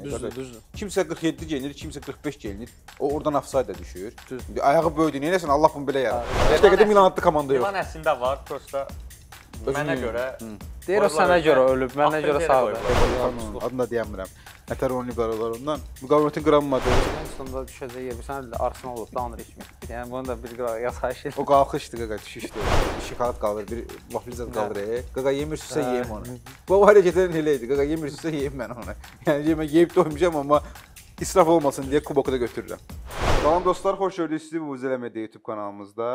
əksinə. Düzdür. Kimsə 47 gelinir, kimsə 45 gelinir. O oradan ofsayda düşür. İndi ayağı böyüdü. Nəyəsən Allah bunu belə yarar. Dəqiqədə Milan adlı komanda yox. Milan əslində var, prosta mənə görə. Deyir o sənə görə ölüb, mənə görə sağdır. Adını da deyəmirəm. Ətər onun liberalarından müqavimətin qıranmadı. Sonunda düşəcək yersən də Arsenal olub danır içmək. Yəni bunu da bir yasaş. O qalxışdı qaqa düşüşdü. Şikayət qalır, bir vaflizat qalır. Qaqa yemirsə yeyim onu. Bu hərəkətlərin elə idi. Qaqa yemirsə yeyim mən onu. Yəni yemək yeyib doymayacam amma israf olmasın deyə kuboku da götürürəm. Salam dostlar, xoş gördük sizi bu izləmədə YouTube kanalımızda.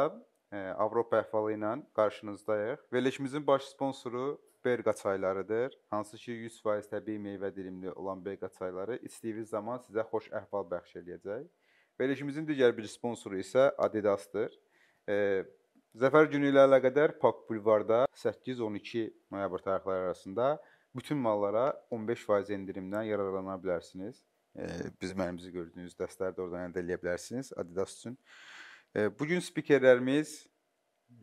Avropa Ehvali ilə qarşınızdayıq. Verilişimizin baş sponsoru Belqa çaylarıdır. Hansı ki 100% təbii meyvə dilimli olan Belqa çayları istədiyiniz zaman sizə xoş əhval bəxş eləyəcək. Verilişimizin digər bir sponsoru isə Adidasdır. Zəfər günü ilə əlaqədar Pak Bulvarda 8-12 noyabr tarixləri arasında bütün mallara 15% endirimdən yararlana bilərsiniz. Biz mənimizi gördüyünüz dəstərdə oradan əldə eləyə bilərsiniz Adidas üçün. Bugün spikerlərimiz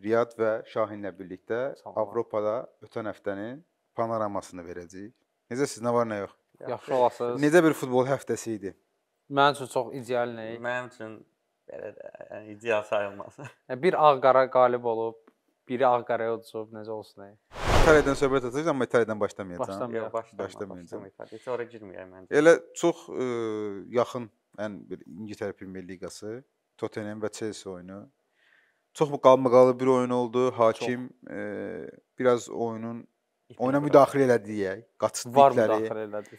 Riyad və Şahinlə birlikdə Avropada ötən həftənin panoramasını verəcəyik. Necə siz, nə var, nə yox? Yaxşı olasınız. Necə bir futbol həftəsi idi? Mənim üçün çox ideal nə idi? Mənim üçün ideal sayılmaz. Bir ağ-qara qalib olub, biri ağ-qaraya uçub, necə olsun nə idi? İtaliyadan söhbət atacaq, amma İtaliyadan başlamayacaq. Yox, başlamayacaq. Heç oraya girməyək mənim. Elə çox yaxın İngiltərə Premyer Liqası, Tottenham və Chelsea oyunu. Çox qalmaqalı bir oyun oldu. Hakim biraz oyuna müdaxilə elədi deyək. Var müdaxilə elədi.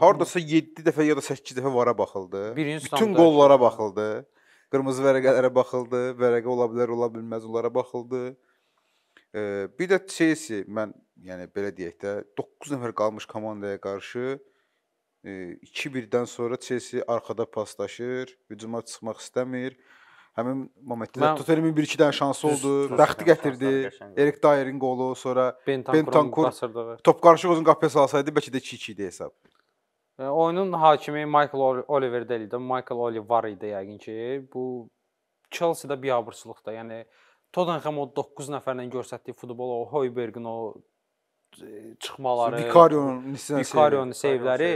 Haradasa 7 dəfə ya da 8 dəfə vara baxıldı. Bütün qollara baxıldı. Qırmızı vərəqələrə baxıldı. Vərəqə ola bilər, ola bilməz onlara baxıldı. Bir də Chelsea, mən belə deyək də, 9 nəfər qalmış komandaya qarşı 2-1-dən sonra Chelsea arxada paslaşır, hücuma çıxmaq istəmir. Həmin momentdə Tottenhamin 1-2 dənə şansı oldu, bəxti gətirdi, Erik Dyer'in qolu, sonra Bentancur top qarışıq uzun qapıya salsaydı, bəlkə də 2-2 idi hesab. Oyunun hakimi Michael Oliver deyil idi, Michael Oliver var idi yəqin ki, bu Chelsea-də bir abırçılıqda, yəni Tottenham o 9 nəfərlə görsətdiyi futbol, o Højbjergin o çıxmaları, Vicario'nun seyvləri,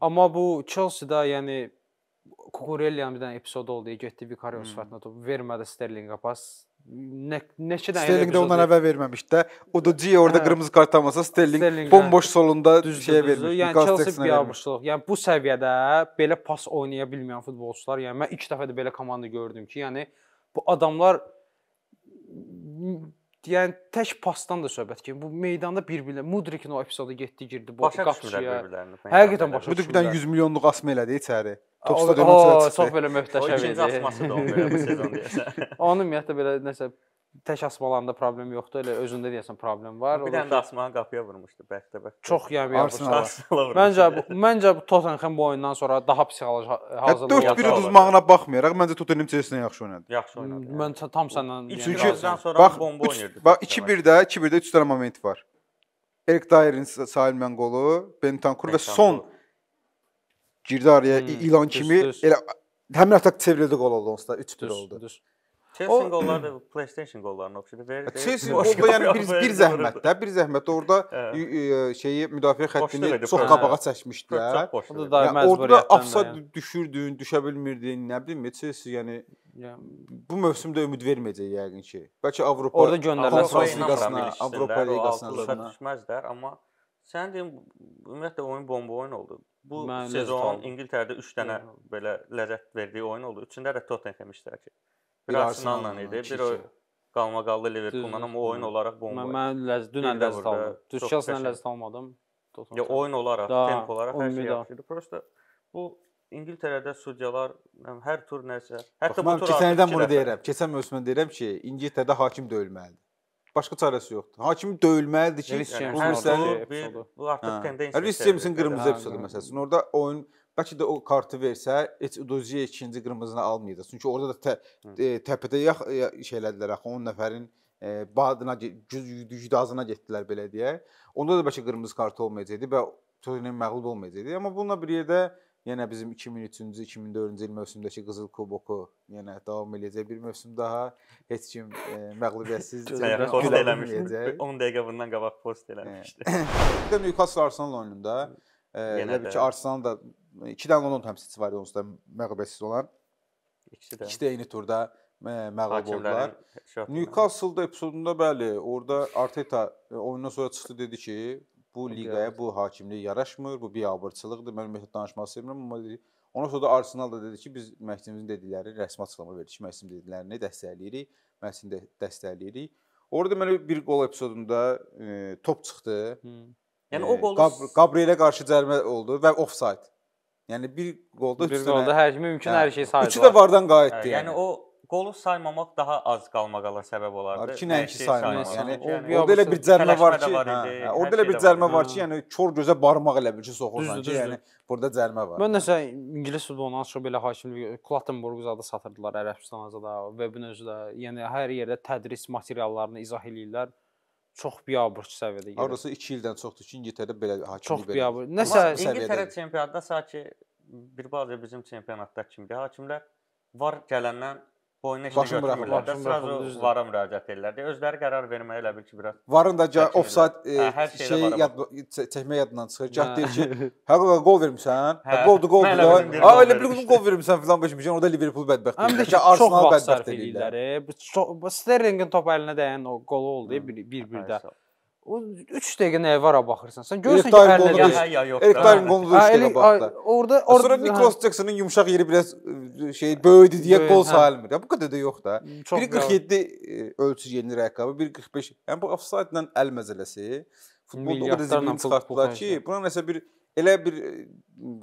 amma bu Chelsea-də yəni Kukurelliyanın bir dənə episodu oldu, getdi Vicario sifətinə topu, vermədi Sterlinqə pas. Sterling də ondan əvvəl verməmişdi də. O da G orada qırmızı kart almasa Sterling bomboş solunda düzgəyə vermiş. Yəni Chelsea bir abışlıq. Yəni bu səviyyədə belə pas oynaya bilməyən futbolçular, yəni mən ilk dəfə də belə komanda gördüm ki, yəni bu adamlar yəni tək pasdan da söhbət ki, bu meydanda bir-birlə, Mudrikin o episodu getdi, girdi başa düşmürlər bir-birlərini. Həqiqətən başa düşmürlər. Mudrik bir dənə 100 milyonluq asma elədi içəri. Topsda dönüm içəri çıxdı. Çox belə möhtəşəm idi. O ikinci asması da oldu bu sezon deyəsən. Onun ümumiyyətlə belə nəsə tək asmalarında problem yoxdur, elə özündə deyəsən problem var. Bir dənə də asmanı qapıya vurmuşdu bəlkə. Çox yəni vurmuşdu. Məncə Tottenham bu oyundan sonra daha psixoloji hazırlığı yaxşı oldu. 4-1 uduzmağına baxmayaraq, məncə Tottenham Chelsea-dən yaxşı oynadı. Yaxşı oynadı. Mən tam səndən... Bax, 2-1-də 3 dənə moment var. Erik Dyer'in sahilmən qolu, Bentancur və son girdi araya ilan kimi. Həmin ataq çevrildi qol oldu onsuz da, 3-1 oldu. Chelsea qolları da PlayStation qollarına oxşudu, verdi. Chelsea qolda bir zəhmət orada müdafiə xəttini çox qabağa çəkmişdilər. Orada afsa düşürdün, düşə bilmirdin, nə bilim, Chelsea yəni bu mövsümdə ümid verməyəcək yəqin ki. Bəlkə Avropa Liqasına, Avropa Liqasına düşməzdər, amma sən deyim, ümumiyyətlə oyun bomba oyun oldu. Bu sezon İngiltərədə 3 dənə belə ləzzət verdiyi oyun oldu. Üçündə də Tottenham iştirak edir. Bir Arsenal'la idi, bir o qalmaqallı Liverpool'la, amma oyun olaraq bomba idi. Mən dünən ləzzət aldım. Chelsea-lə ləzzət almadım. Oyun olaraq, temp olaraq hər şey yaxşı idi. Prosta bu İngiltərədə sudyalar hər tur nəsə... Mən keçənlərdən bunu deyirəm, keçən mövsümdən deyirəm ki, İngiltərədə hakim döyülməlidir. Başqa çarəsi yoxdur. Hakim döyülməlidir ki... Bu artıq tendensiya. Elvis James'in qırmızı episodu məsələsini. Orada oyun... Bəlkə də o kartı versə, Udoziyə ikinci qırmızını almayacaq. Çünki orada da təpədə şeylədilər, 10 nəfərin gücdazına getdilər belə deyək. Onda da bəlkə qırmızı kartı olmayacaqdı və Tottenham məğlub olmayacaqdı. Amma bununla bir yerdə yenə bizim 2003-cü, 2004-cü il mövsümdəki Qızıl Kuboku davam edəcək bir mövsüm daha. Heç kim məğlubiyyətsiz gülə bilməyəcək. 10 dəqiqə bundan qabaq post eləmişdi. Bir də Newcastle Arsenal oyununda Tabii ki Arsenal'da iki dənə London təmsilçisi var idi onsuz da məğlubiyyətsiz olan. İkisi də eyni turda məğlub oldular. Newcastle epizodunda bəli, orada Arteta oyundan sonra çıxdı dedi ki, bu liqaya bu hakimliyi yaraşmır, bu biabırçılıqdır. Mən ümumiyyətlə danışmaq istəmirəm, amma dedi, ondan sonra da Arsenal da dedi ki, biz məhkəmimizin dedikləri rəsmi açıqlama verdik. Məhkəmə dediklərini dəstəkləyirik, məhkəməni dəstəkləyirik. Orada mən bir gol epizodunda top çıxdı. Yəni o qolu Gabrielə qarşı cərimə oldu və ofsayt. Yəni bir qolda hər mümkün hər şey saydı. Üçü də vardan qayıtdı. Yəni o qolu saymamaq daha az qalmaqala səbəb olardı. Ki nəinki saymamaq. Yəni orada elə bir cərimə var ki, orada elə bir cərimə var ki, yəni kör gözə barmaq elə bir ki soxulsan ki, yəni burada cərimə var. Mən nəsə İngilis futboluna açıq belə hakimlik Klattenburg adı satırdılar Ərəbistan azada, webin özü də, yəni hər yerdə tədris materiallarını izah eləyirlər. Çox biabırçı səviyyədə gedir. Orası 2 ildən çoxdur ki, İngiltərə belə hakimlik verir. Nəsə İngiltərə çempionatda sanki bir bazı bizim çempionatda kimdir? Hakimlər var gələndən boyuna işini götürmürlər. Sırada VAR-a müraciət edirlər. Özləri qərar verməyə elə bil ki, biraz... VAR-ın da ofsayt şeyi çəkmək yadından çıxır. Gəl deyir ki, həqiqətən qol vermişsən, qoldur. Elə bir qol vermişsən filan başmışan, orada Liverpool bədbəxt deyirlər. Çox vaxt sərf edirlər. Sterlingin topu əlinə dəyən o qolu oldu bir-birdə. 3 dəqiqə nəyə VAR-a baxırsan? Sən görürsən ki, hər nədir? Erik Dayın qolunu da 3 dəqiqə baxdı. Sonra Niklas Jackson'ın yumşaq yeri biraz böyüdü deyə qol sayılmır. Bu qədər də yox da. 1.47 ölçü yenilir ayaqqabı, 1.45. Yəni bu ofsaytla əl məzələsi. Futbolda o qədər zibirini çıxartdılar ki, buna nəsə bir elə bir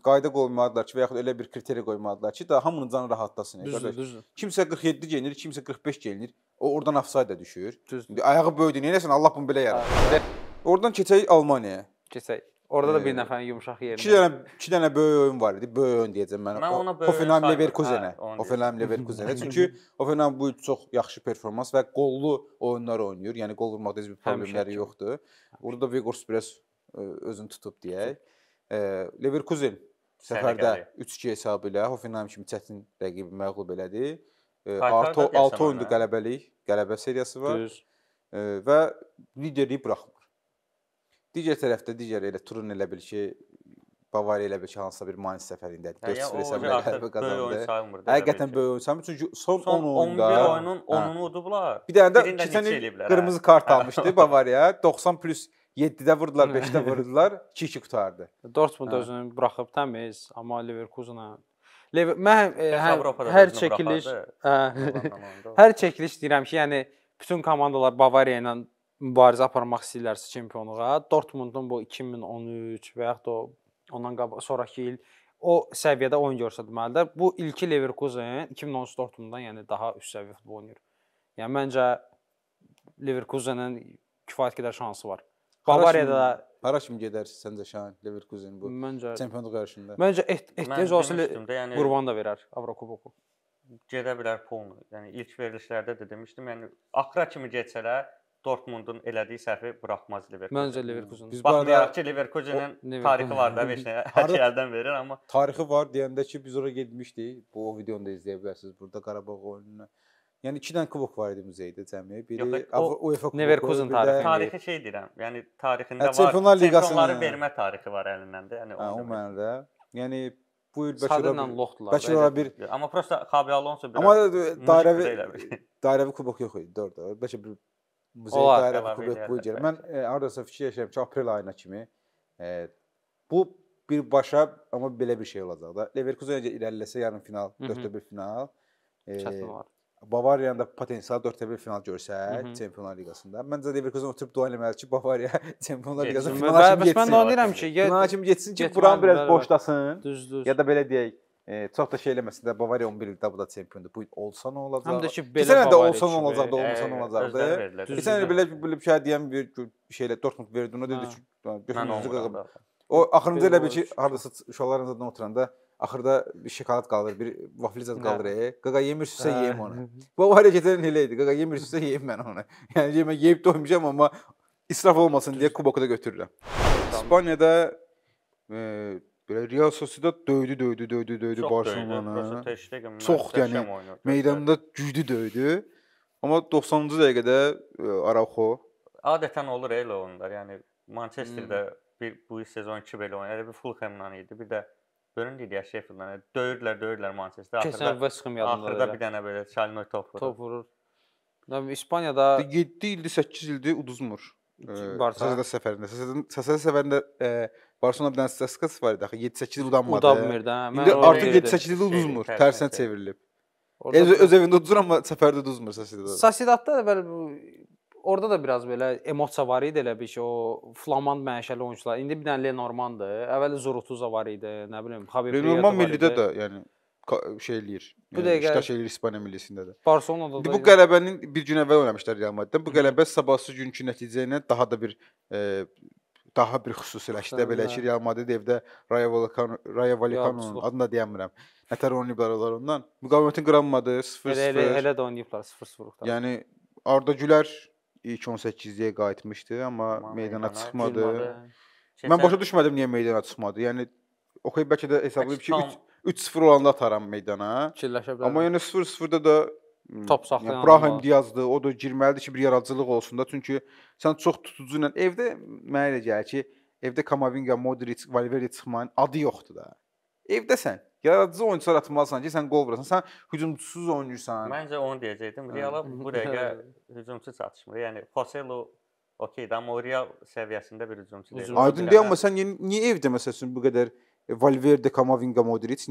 qayda qoymadılar ki, və yaxud elə bir kriteri qoymadılar ki, daha hamının canı rahatlasın. Kimsə 47 gelinir, kimsə 45 gelinir. O, oradan ofsayt da düşür. Ayağı böyüdü, neyləsən, Allah bunu belə yarar. Oradan keçək Almaniyaya. Keçək. Orada da bir nəfənin yumuşaq yerində. 2 dənə böyük oyun var idi. Böyük oyun deyəcəm mən. Hoffenheim Leverkusenə. Hoffenheim Leverkusenə. Çünki Hoffenheim bu il çox yaxşı performans və qollu oyunlar oynayır. Yəni qol vurmaqda heç bir problemləri yoxdur. Orada Vigors biraz özünü tutub deyək. Leverkusen səfərdə 3-2 hesabı ilə Hoffenheim kimi çətin rəqibi məğlub elədi. Artı 6 oyundur qələbəlik, qələbə seriyası var və liderliyi bıraxmır. Digər tərəfdə digər elə turun elə bil ki, Bavariya elə bil ki, hansısa bir Mainz səfərindədir. 4-0 hesabı qələbə qazandı. Həqiqətən böyük oyun saymır, çünki son 10 oyunda... Son 11 oyunun 10-unu udublar. Bir dənə də 2 təni qırmızı kart almışdı Bavariya, 90+7-də vurdular, 5-də vurdular, 2-2 qutardı. Dortmund özünü bıraxıb təmiz, amma Leverkusen'a... Mən hər çəkiliş deyirəm ki, yəni bütün komandalar Bavariya ilə mübarizə aparmaq istəyirlərsə çempionluğa, Dortmundun bu 2013 və yaxud da ondan sonraki il o səviyyədə oyun görsətməlidir. Bu ilki Leverkusen 2013 Dortmunddan yəni daha üst səviyyə futbol oynayır. Yəni məncə Leverkusenin kifayət qədər şansı var. Bavariyada da... Hara kimi gedərsin səncə Şahin, Leverkusen bu çempionluq qarşısında? Məncə ehtiyac olsa qurban da verər Avrokuboku. Gedə bilər polunu. Yəni ilk verilişlərdə də demişdim, yəni axıra kimi geçsələr Dortmundun elədiyi səhvi bıraxmaz Leverkusen. Məncə Leverkusen. Baxmayaraq ki, Leverkusenin tarixi var da, hər şey əldən verir, amma... Tarixi var deyəndə ki, biz oraya gedmişdik, bu o videonu da izləyə bilərsiniz burada, Qarabağ oyununa. Yəni 2 dənə kubok var idi muzeydə cəmi, biri UEFA kuboku, bir də... Tarixi şey deyirəm, yəni tarixində var, çempionları vermə tarixi var əlindəndə. O mənədə, yəni bu il Bəkirora bir... Amma prosta Xabi Alonso bir... Amma dairəvi kubok yox idi, doğrudur, bəlkə bir muzey dairəvi kubok bu gəlir. Mən aradasa fikir yaşayam ki, aprel ayına kimi bu birbaşa, amma belə bir şey olacaq da. Leverkusen irəliləsə yarım final, 4-1 final. Çətin var. Bavariyanın da potensial 4-1 final görsə Çempionlar Liqasında. Məncə Leverkusen oturub dua eləməli ki, Bavariya Çempionlar Liqasında finala kimi geçsin ki, buranı biraz boşlasın. Ya da belə deyək, çox da şey eləməsin də Bavariya 11 ildə bu da çempiondur. Bu olsa nə olacaq? Keçən də olsa nə olacaq da, olmasa nə olacaq? Keçən belə bir şey deyən bir şeylə Dortmund verdi, ona dedi ki, götürünüzü qaqabı. O, axırınca elə bil ki, haradasa uşaqların zadına oturanda axırda bir şokolad qalır, bir vaflizat qalır. Qaqa yemirsə yeyim onu. Bavariya keçən elə idi. Qaqa yemirsə yeyim mən onu. Yəni mən yeyib doymayacam, amma israf olmasın deyə kuboku da götürürəm. İspaniyada Real Sociedad döydü Barcelona. Çox yəni meydanda güclü döydü. Amma 90-cı dəqiqədə Araujo. Adətən olur elə onlar. Yəni Manchesterdə bu sezon içi belə oynadı. Bir Fulhamdan idi, bir də Burnley'di ya, Sheffield'dan. Yani döyürdülər Manchester. Axırda bir dənə belə Çalhanoy top vurur. İspaniyada 7 ildir, 8 ildir uduzmur. Barcelona səfərində. Səsədə səfərində Barcelona bir dənə statistikası var idi axı. 7-8 il udanmadı. İndi artıq 7-8 il uduzmur. Tərsinə çevrilib. Öz evində uduzur amma səfərdə uduzmur Sassidad'da. Sassidad'da da belə orada da biraz belə emosiya var idi, elə bir ki, o Flamand mənşəli oyunçular. İndi bir dənə Lenormand'dır. Əvvəli Zorutuza var idi, nə bilim, Xavier. Lenormand millidə də yəni şey eləyir. İştirak eləyir İspanya millisində də. Barcelona'da da. Bu qələbənin bir gün əvvəl oynamışlar Real Madrid'dən. Bu qələbə sabahsı günkü nəticə ilə daha bir xüsusiləşdi belə ki, Real Madrid evdə Rayo Vallecano'nun adını da deyəmirəm. Nətər oynayıblar onlar ondan. Müqavimətin qıranmadı, 0-0. Elə də oynayıblar 0-0-dan. Yəni Arda Güler ilk 18-liyə qayıtmışdı, amma meydana çıxmadı. Mən başa düşmədim niyə meydana çıxmadı. Yəni okey, bəlkə də hesablayıb ki 3-0 olanda ataram meydana. Amma yəni 0-0-da da top saxlayan İbrahim Diyaz'dı. O da girməlidir ki, bir yaradıcılıq olsun da. Çünki sən çox tutucu ilə evdə mənə elə gəlir ki, evdə Kamavinga, Modric, Valverde çıxmanın adı yoxdur da. Evdə sən yaradıcı oyuncular atmalısan ki, sən gol vurasan. Sən hücumcusuz oynuyorsan. Məncə onu deyəcəkdim. Real'a bu dəqiqə hücumcu çatışmır. Yəni Pocello okeydir, amma o Real səviyyəsində bir hücumcu deyil. Aydın deyil, amma sən niyə evdə məsəl üçün bu qədər Valverde, Kamavinga, Modric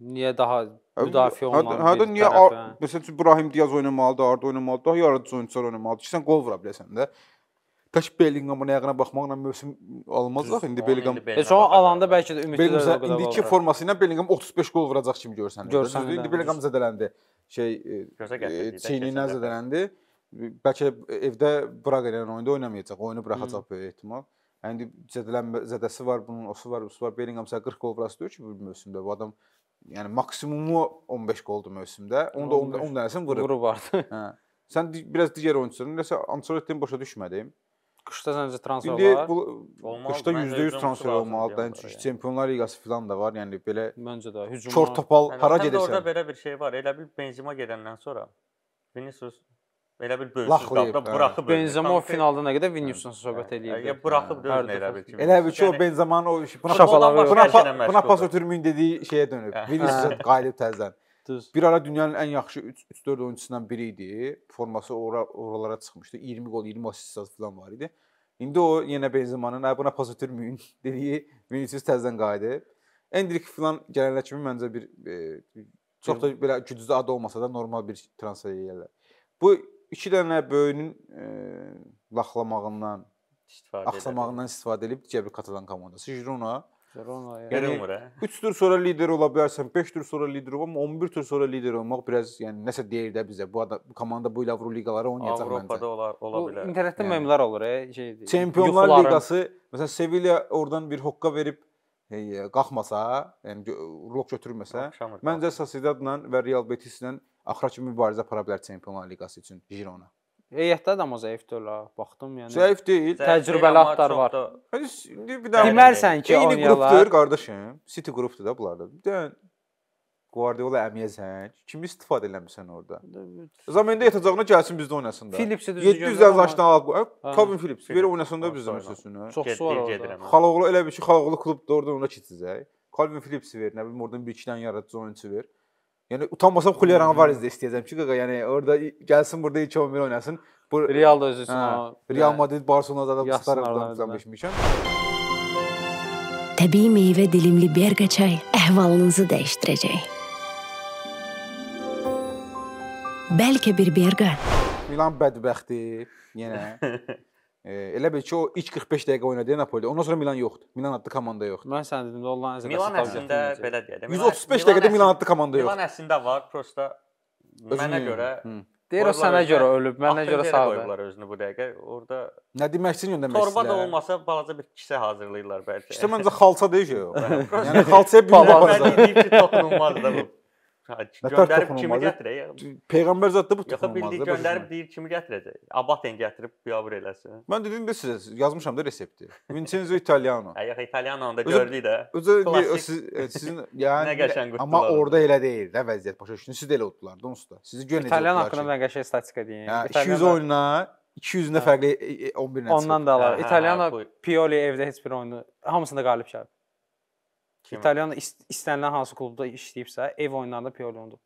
niyə daha müdafiə olmalı bir tərəfə? Məsələn, İbrahim Diaz oynamalıdır, Arda oynamalıdır, daha yaradıcı oyuncular oynamalıdır ki, sən gol vura biləsən də. Tək Bellingham'ın ayağına baxmaqla mövsüm alınmaz axı indi Bellingham. Sonra alanda bəlkə də ümidli də o qədər. İndiki forması ilə Bellingham 35 gol vuracaq kimi görsən. İndi Bellingham zədələndi. Çiynindən zədələndi. Bəlkə evdə Braqa ilə oyunda oynamayacaq, oyunu buraxacaq böyük ehtimal. Yəni zədəsi var, bunun osu var, usu var. Bellingham 40 gol vurası deyir ki, bu mövsümdə bu adam yəni maksimumu 15 qoldu mövsümdə. Onu da 10 dənəsini vurub. Sən biraz digər oyuncuların, nəsə Ancelotti'nin başa düşmədim. Qışda səncə transfer var? Qışda %100 transfer olmalıdır. Çünki Çempionlar Ligası filan da var. Yəni belə çor topal hara gedirsən. Orada belə bir şey var. Elə bil Benzema gedəndən sonra Vinicius elə bil böyüsüz qaldı, buraxıb. Benzema o finalda nə qədər Vinicius'la söhbət eləyirdi. Buraxıb dönür elə bil ki. Elə bil ki, o Benzemanın o şapaları, buna pas ötürməyin dediyi şeyə dönüb. Vinicius qayılıb təzədən. Bir ara dünyanın ən yaxşı 3-4 oyuncusundan biri idi. Forması oralara çıxmışdı. 20 gol, 20 asist falan var idi. İndi o yenə Benzemanın buna pas ötürməyin dediyi Vinicius təzədən qayılıb. Endrik falan gələnlər kimi məncə bir çox da belə gücüzdə adı olmasa da normal bir transfer eləyirlər. Bu iki dənə böyünün laxlamağından, axsamağından istifadə edib Cəbri Katalan komandası. Girona. Yəni 3 tur sonra lider ola bilərsən, 5 tur sonra lider olma, 11 tur sonra lider olmaq biraz yəni nəsə deyir də bizə. Bu komanda bu il Avroliqalara oynayacaq məncə. Avropada ola bilər. İnternetdə memlər olur. Çempionlar Liqası, məsələn Sevilla oradan bir hoqqa verib qalxmasa, yəni rok götürməsə, məncə Sociedadla və Real Betislə axıra kimi mübarizə para bilər Çempionlar Liqası üçün Girona. Heyətdə də amma zəif deyil ha, baxdım yəni. Zəif deyil. Təcrübəli adlar var. Demərsən ki, eyni qrupdur qardaşım. City qrupdur da bunlar da. Guardiola əmiyyəsən, kimi istifadə eləmirsən orada. Zamendi yatacağına gəlsin bizdə oynasın da. Philips'i düzgün görürəm. 700 əzlaşdan alıb. Calvin Philips verə oynasın da bizdə məsəlsünə. Çox su var orada. Xalaqoğlu elə bir ki, Xalaqoğlu klubda oradan ona keçəcək. Calvin Philips'i ver, nə bilim oradan bir ikilən yaradıcı oyuncu ver. Yəni utanmasam Kuliaran var izdə istəyəcəm ki, qaqa, yəni orada gəlsin burada 2-11 oynasın. Real da özü üçün o. Real Madrid, Barcelona'da da qıstaraqdan qızanmışmışam. Təbii meyvə dilimli Berqa çay əhvalınızı dəyişdirəcək. Bəlkə bir Berqa. Milan bədbəxti, yenə. Elə bil ki, o ilk 45 dəqiqə oynadı Napoli'de. Ondan sonra Milan yoxdur. Milan adlı komanda yoxdur. Mən sən dedim də onların əzəqəsi Milan əslində belə deyədim. 135 dəqiqədə Milan adlı komanda yoxdur. Milan əslində var, prosta mənə görə... Deyir o sənə görə ölüb, mənə görə sağdır. Qoyublar özünü bu dəqiqə. Orada... Nə deməkçin yöndəmək istəyirlər? Torba da olmasa balaca bir kisə hazırlayırlar bəlkə. İşte məncə xalça deyir ki o. Yəni xalçaya bilməyəm. Göndərib kimi gətirək. Peyğəmbər zətdə bu toxunulmazdır. Göndərib deyir kimi gətirəcək. Abaten gətirib biabır eləsin. Mən dediyim də sizə yazmışam da resepti. Vincenzo Italiano. Yox, İtaliano da gördük də. Sizin yəni amma orada elə deyil də vəziyyət başa düşdünüz. Siz də elə uddular da onsuz da. Sizi göndərəcəklər. İtaliano haqqında mən qəşəng statistika deyim. 200 oyuna 200'ünde evet. Farklı 11 net. Ondan da var. İtalyanla Pioli evdə heç bir oyunu hamısında qalib şərb. İtalyanla istənilən hansı klubda işləyibsə, ev oyunlarında Pioli ondur.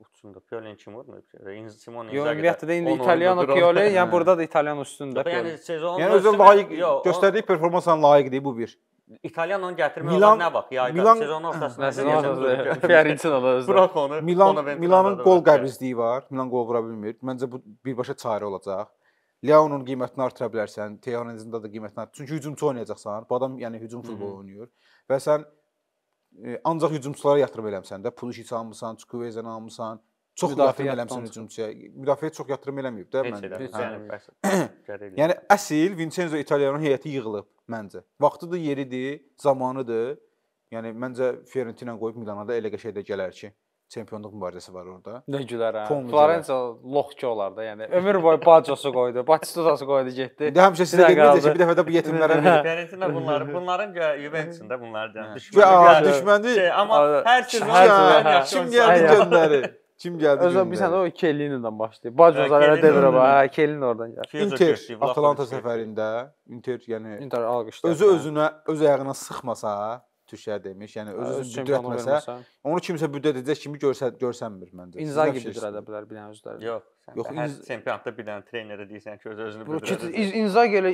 Uçsunda Pioli kim vurmuyor? Simon Inzaghi. Yo, ümumiyyətlə də indi İtalyanla Pioli, yəni burada da İtalyan üstündə. Yəni sezonun özü layiq göstərdiyi performansla layiqdir bu bir. İtalyanın gətirmək olan nə bax? Yayda sezonun ortasında Fiorentina'da özü. Bırak onu. Milanın gol qəbrizliyi var. Milan gol vura bilmir. Məncə bu birbaşa çarə olacaq. Lyon'un qiymətini artıra bilərsən, Teorenizin də qiymətini artır. Çünki hücumçu oynayacaqsan. Bu adam yəni hücum futbolu oynayır və sən ancaq hücumçulara yatırım eləmsən də, pul işi almısan, Çukuvezəni almısan, çox yatırım eləmsən hücumçuya. Müdafiəyə çox yatırım eləməyib də məncə. Yəni əsl Vincenzo Italiano heyəti yığılıb məncə. Vaxtıdır, yeridir, zamanıdır. Yəni məncə Fiorentina qoyub Milana da elə qəşəng də gələr ki, çempionluq mübarizəsi var orada. Nə gülərəm. Florensiya loxçu olar da, yəni ömür boyu Bacosu qoydu, Batistutası qoydu, getdi. İndi həmişə sizə deyəcək, bir dəfə də bu yetimlərə verib. Fiorentina bunların Juventusun da bunlardan. Düşməndir. Amma hər sezon kim gəldi göndəri. Kim gəldi göndəri. Özə bilirsən o Kelini'dən başlayıb. Bacosu elə devirə bax, Kelini oradan gəldi. Inter Atalanta səfərində Inter yəni özü özünə, öz ayağına sıxmasa Türkiyə demiş. Yəni özünü büdrətməsə, onu kimsə büdrət edəcək kimi görsənmir məncə. İnzaghi büdrət edə bilər bilən özləri. Yox. Yox, çempionatda bir dənə trenerə deyirsən ki, özünü büdrət edir. İnzaghi elə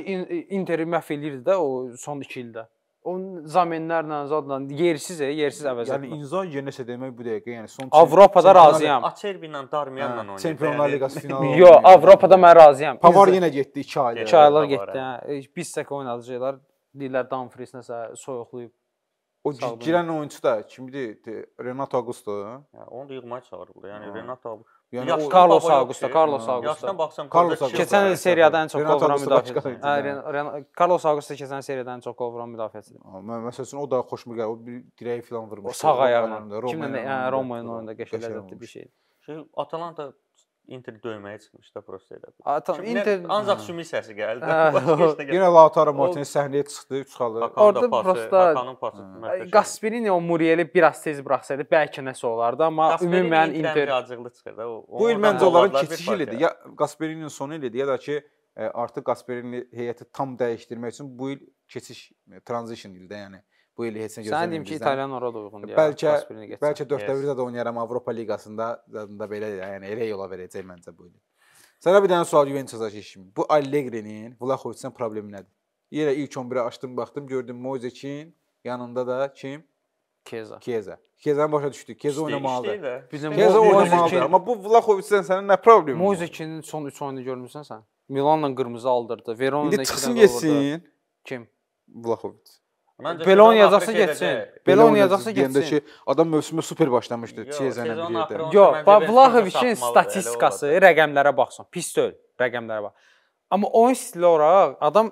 Interi məhv eləyirdi də o son 2 ildə. Onun zamenlərlə, zadla yersiz əvəz edir. Yəni İnzaghi yenəsə demək bu dəqiqə, yəni son Avropada razıyam. Acerbi ilə Darmiyanla oynayır. Çempionlar Liqası finalı. Yox, Avropada mən razıyam. Pavar yenə getdi 2 aylar. 2 aylar getdi. Biz sək oynadıcılar dillər Danfrisinəsə soyuqlayıb. O girən oyuncu da kimdir? Renato Augusto. Onu da yığmaya çağırıldı. Yəni Renato Carlos Augusto, Carlos Augusto. Yaşdan baxsam keçən il seriyadan çox gol vuran müdafiəçidir. Carlos Augusto keçən seriyadan çox gol vuran müdafiəçidir. Məsəl üçün o da xoşuma gəlir. O bir dirəyi filan vurmuş. O sağ ayaqla. Kimlə Roma oyununda qəşəng bir şeydir. Şey Atalanta Inter döyməyə çıxmışdı prosta elə. Ancaq ancaq Şumi səsi gəldi. Yenə Lautaro Martinez səhnəyə çıxdı, 3 xalı. Orda prosta Hakanın pası. Gasperini o Muriel'i biraz tez buraxsaydı bəlkə nəsə olardı, amma ümumən Inter acıqlı çıxır da. Bu il məncə onların keçişi idi. Ya Gasperinin sonu idi, ya da ki artıq Gasperini heyəti tam dəyişdirmək üçün bu il keçiş transition ildə yəni. Bu il heç nə gözləmirəm. Sən deyim ki, İtalyan orada uyğundur ya. Bəlkə 4-də 1-də də oynayaram Avropa Liqasında. Zadında belə, yəni elə yola verəcək məncə bu il. Sənə bir dənə sual Juventus'a keçmişim. Bu Allegri'nin, Vlahović'in problemi nədir? Yenə ilk 11-ə açdım, baxdım, gördüm Moise'nin yanında da kim? Keza. Keza'nın başa düşdük. Keza oynamalıdır. Keza oynamalıdır. Amma bu Vlahović'dən sənin nə problemi? Moise'nin son 3 oyunu görmüsən sən? Milanla qırmızı aldırdı. İndi çıxsın geçsin. Kim? Vlahović. Belə oynayacaqsa geçsin. Belə oynayacaqsa geçsin. Adam mövsümü super başlamışdı. Yox, Vlahoviç'in statistikası, rəqəmlərə baxsın. Pis deyil, rəqəmlərə bax. Amma oyun stili olaraq adam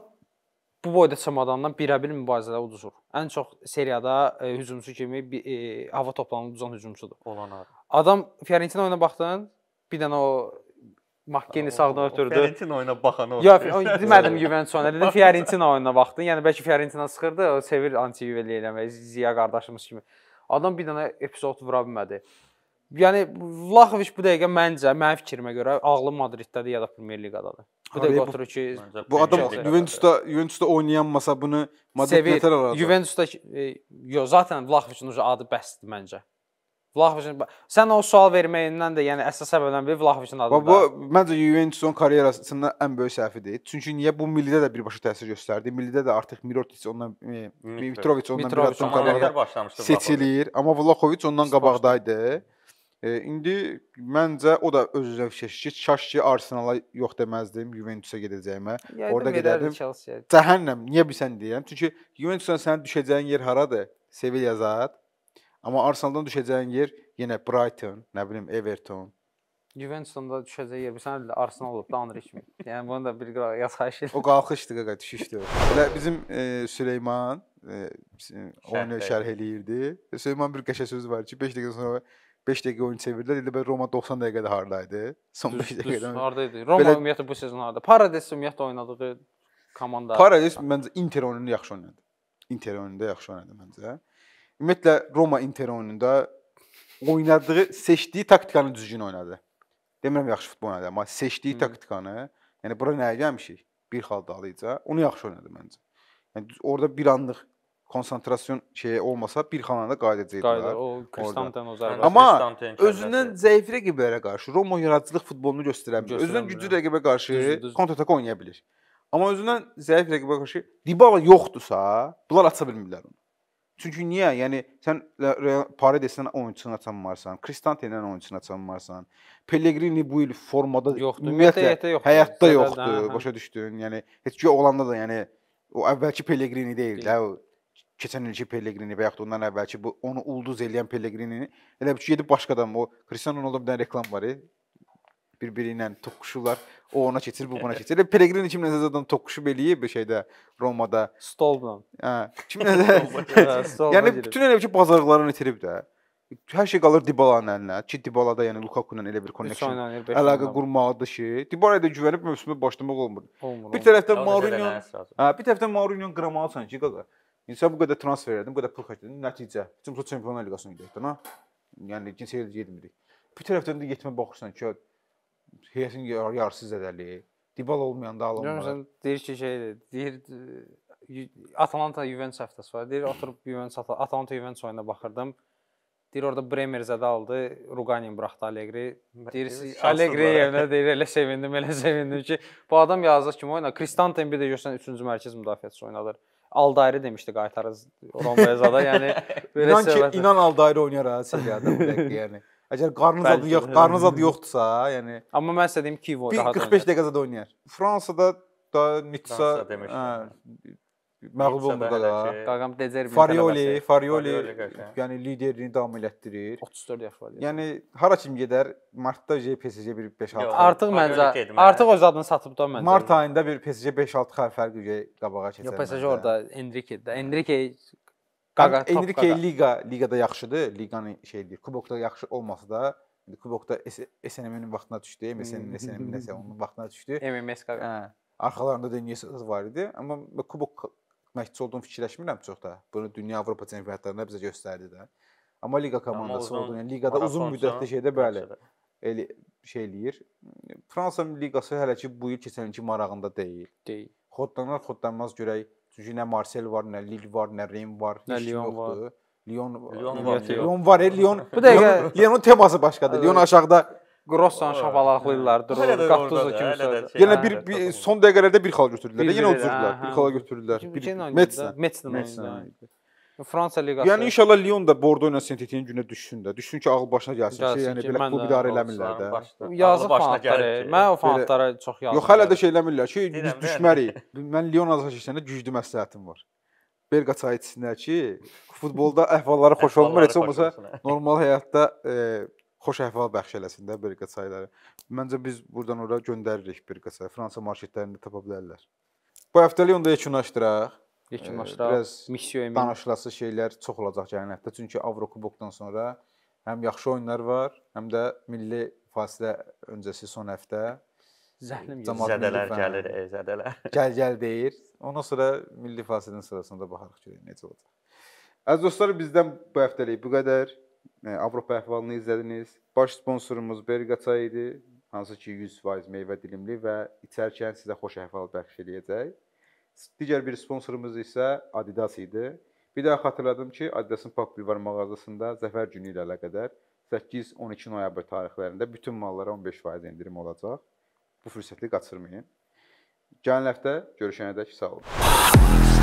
bu boyda çamadandan birə-bir mübarizədə uduzur. Ən çox seriyada hücumçu kimi hava toplanıb uzan hücumçudur. Adam Fiorentina oyuna baxdın, bir dənə o Makkeni sağdan ötürdü. Fiorentina oyuna baxan o. Yox, demədim Juventus oyuna, dedim Fiorentina oyuna baxdın. Yəni bəlkə Fiorentina sıxırdı, o sevir anti-Juveli eləməyi, Ziya qardaşımız kimi. Adam bir dənə epizod vura bilmədi. Yəni Vlahović bu dəqiqə məncə, mənim fikrimə görə ağlı Madriddədir ya da Premier Liqadadır. Bu dəqiqə oturur ki, bu adam Juventusda oynayanmasa bunu Madrid nətər arada. Juventusda yox, zaten Vlahoviç'in adı bəsdir məncə. Vlahoviç'in, sən o sual verməyindən də yəni əsas səbəbdən biri Vlahoviç'in adında. Bu, məncə Juventus'un karyerasında ən böyük səhvidir. Çünki niyə bu millidə də birbaşa təsir göstərdi. Millidə də artıq Mitrovic ondan, Mitrovic ondan bir addım qabaqda seçilir. Amma Vlahović ondan qabaqdaydı. İndi məncə o da öz-özünə fikirləşir ki, kaş ki Arsenala yox deməzdim, Juventus'a gedəcəyimə. Orada gedərdim. Cəhənnəm, niyə bilsən deyirəm. Çünki Juventus'dan sənin düşəcəyin yer haradır? Sevilla zad. Amma Arsenal'dan düşəcəyin yer yenə Brighton, nə bilim Everton. Juventus'dan da düşəcəyi yer, bir sənə bilə Arsenal olub da Andriçmi. Yəni bunu da bir yaxşı edir. O qalxışdı, qaqa, düşüşdü. Bizim Süleyman oyunu şərh eləyirdi. Süleyman bir qəşə sözü var ki, 5 dəqiqə sonra 5 dəqiqə oyunu çevirdilər. Elə Roma 90 dəqiqədə hardaydı. Son 5 dəqiqədən. Hardaydı. Roma ümumiyyətlə bu sezon hardaydı. Paredes ümumiyyətlə oynadığı komanda. Paredes məncə Inter oyununu yaxşı oynadı. Inter oyununda yaxşı oynadı məncə. Ümumiyyətlə, Roma Inter oyununda oynadığı, seçdiyi taktikanı düzgün oynadı. Demirəm, yaxşı futbol oynadı, amma seçdiyi taktikanı Yəni bura nəyə gəlmişik? Bir xaldalıca. Onu yaxşı oynadı məncə. Yəni orada bir anlıq konsantrasyon şeyi olmasa bir xanada qayıdacaqdı. Qayıdır. O Konstantin Ozarba. Amma özündən zəif rəqiblərə qarşı Roma yaradıcılıq futbolunu göstərə bilir. Özündən güclü rəqibə qarşı kontratak oynaya bilir. Amma özündən zəif rəqibə qarşı Dibala yoxdursa, bunlar aça bilmirlər onu. Çünki niyə? Yəni sən Paredes'in oyunçusunu açanmarsan, Cristante-nin oyunçusunu açanmarsan, Pellegrini bu il formada yoxdur. Ümumiyyətlə həyatda yoxdur. Başa düşdün? Yəni heç ki olanda da yəni o əvvəlki Pellegrini deyil də, o keçən ilki Pellegrini və yaxud ondan əvvəlki bu onu ulduz eləyən Pellegrini elə bir ki gedib başqa adam o Cristiano Ronaldo bir dənə reklam var. Bir-biri ilə toqquşurlar. O ona keçir, bu buna keçir. Pellegrini kimlə zaten toqquşub eləyib şeydə Romada. Stolbla. Hə. Kimlə də. Yəni bütün elə ki bazarlıqlarını itirib də. Hər şey qalır Dibala'nın əlinə. Ki Dibala da yəni Lukaku ilə elə bir connection, əlaqə qurmaqdır ki, Dibala'ya da güvənib mövsümə başlamaq olmur. Bir tərəfdən Mourinho, qıramalısan ki, qaqa. İnsan bu qədər transfer edin, bu qədər pul xərclədim, nəticə. Bütün Çempionlar Liqasına gedəcəkdir, ha. Yəni ikinci yerə getmirik. Bir tərəfdən də getmə baxırsan ki, heyətin yarsız edəli, Dibala olmayanda alınmır. Deyir ki, deyir, Atalanta Juventus həftəsi var. Deyir, oturub Atalanta Juventus oyuna baxırdım. Deyir, orada Bremerzədə aldı, Rugani'yi bıraxdı Allegri. Deyir, Allegri yerinə deyir, elə sevindim ki, bu adam yazıq kimi oyna. Kristantin bir də görsən, 3-cü mərkəz müdafiəçisi oynadır. Aldairi demişdi qaytarız Rombayazada. Yəni, inan ki, inan Aldairi oynayar ha, Sevilla'da bu dəqiq yəni. Əgər qarnınız adı yoxdursa, yəni... Amma mən istədiyim ki, o daha da oynayar. 45 dəqiqədə oynayar. Fransada da Nitsa məğlub olmurda da. Farioli liderini davam elətdirir. 34 yaş var. Yəni, hara kim gedər? Martda PSG 5-6. Artıq öz adını satıb da məncə. Mart ayında bir PSG 5-6 xərfər qabağa keçər. PSG orada Enrique-də. Enrique... Enrique ligada yaxşıdır, liqanın şeydir. Kubokda yaxşı olmasa da, kubokda SNM-in vaxtına düşdü, MSN-in nəsə onun vaxtına düşdü. MMS qaqa. Arxalarında da niyəsə var idi, amma kubok məhdisi olduğunu fikirləşmirəm çox da. Bunu dünya Avropa çempionatlarında bizə göstərdi də. Amma liqa komandası olduğunu, liqada uzun müddətli şeydə belə şey eləyir. Fransa liqası hələ ki bu il keçənki marağında deyil. Xodlanlar, xodlanmaz görək. Çünki nə Marcel var, nə Lille var, nə Rennes var, heç kim yoxdur. Lyon var, Lyonun teması başqadır. Lyon aşağıda Grossan şapalaqlıyırlar, durur, Qattuzo kimsə. Yenə son dəqiqələrdə bir xal götürdülər, yenə ucurdular, bir xala götürdülər. Metsinə. Fransa liqası. Yəni inşallah Lyon da Bordeaux ilə Saint-Étienne günə düşsün də. Düşsün ki, ağıl başına gəlsin ki, yəni belə klub idarə eləmirlər də. Yazıq fanatları. Mən o fanatlara çox yazıq. Yox, hələ də şey eləmirlər ki, biz düşmərik. Mən Lyon azıqa keçəndə güclü məsləhətim var. Belqa çayı içsinlər ki, futbolda əhvalları xoş olmur. Heç olmasa normal həyatda xoş əhval bəxş eləsin də Belqa çayları. Məncə biz buradan oraya göndəririk Belqa çayı. Fransa marketlərində tapa bilərlər. Bu həftə Lyonda yekunlaşdıraq. Biraz danışılası şeylər çox olacaq gələn həftə. Çünki Avrokubokdan sonra həm yaxşı oyunlar var, həm də milli fasilə öncəsi son həftə. Zədələr gəlir, zədələr. Gəl deyir. Ondan sonra milli fasilənin sırasında baxarıq görək necə olacaq. Əziz dostlar, bizdən bu həftəlik bu qədər. Avropa əhvalını izlədiniz. Baş sponsorumuz Belqaça idi. Hansı ki 100% meyvə dilimli və içərkən sizə xoş əhval bəxş eləyəcək. Digər bir sponsorumuz isə Adidas idi. Bir daha xatırladım ki, Adidas'ın Pak Bulvar mağazasında Zəfər günü ilə əlaqədar 8-12 noyabr tarixlərində bütün mallara 15% endirim olacaq. Bu fürsəti qaçırmayın. Gələn həftə görüşənədək sağ olun.